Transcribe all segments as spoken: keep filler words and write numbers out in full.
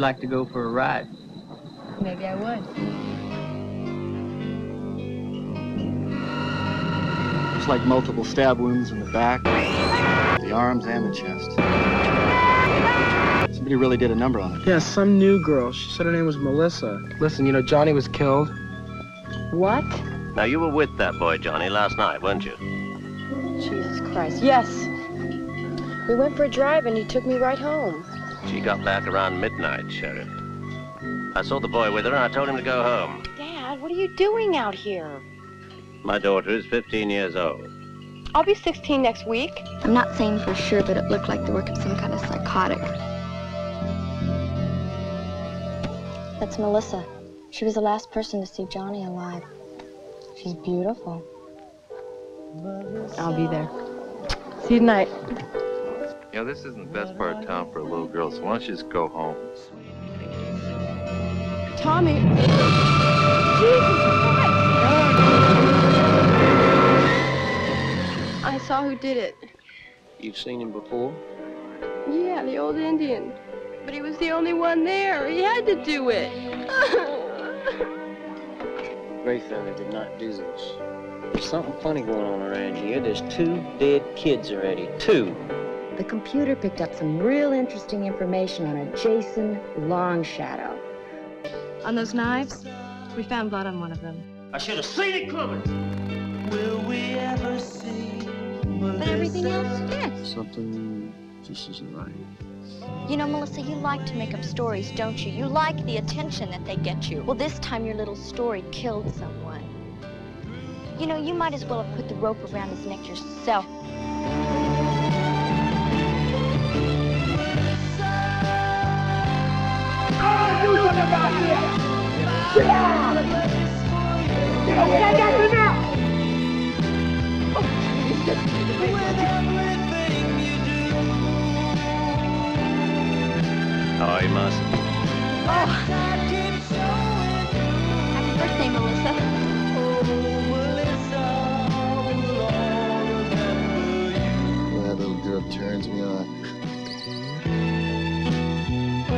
like to go for a ride. Maybe I would. It's like multiple stab wounds in the back, the arms, and the chest. Somebody really did a number on it. Yeah, some new girl. She said her name was Melissa. Listen, you know, Johnny was killed. What? Now, you were with that boy, Johnny, last night, weren't you? Jesus Christ, yes. We went for a drive, and he took me right home. She got back around midnight, Sheriff. I saw the boy with her, and I told him to go home. Dad, what are you doing out here? My daughter is fifteen years old. I'll be sixteen next week. I'm not saying for sure, but it looked like the work of some kind of psychotic. That's Melissa. She was the last person to see Johnny alive. She's beautiful. I'll be there. See you tonight. You know, this isn't the best part of town for a little girl, so why don't you just go home? Tommy! Jesus Christ! I saw who did it. You've seen him before? Yeah, the old Indian. But he was the only one there. He had to do it. Greyfeather did not do this. There's something funny going on around here. There's two dead kids already. Two. The computer picked up some real interesting information on a Jason Longshadow. On those knives, we found blood on one of them. I should have seen it coming. Will we ever see? But everything else fits. Something just isn't right. You know, Melissa, you like to make up stories, don't you? You like the attention that they get you. Well, this time your little story killed someone. You know, you might as well have put the rope around his neck yourself. I do something about it! Get out! Okay, I got you now! Oh, you must. Oh. Happy birthday, Melissa. Turns me on. Oh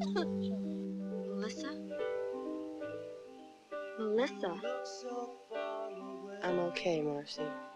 my God. Melissa? Melissa? I'm okay, Marcy.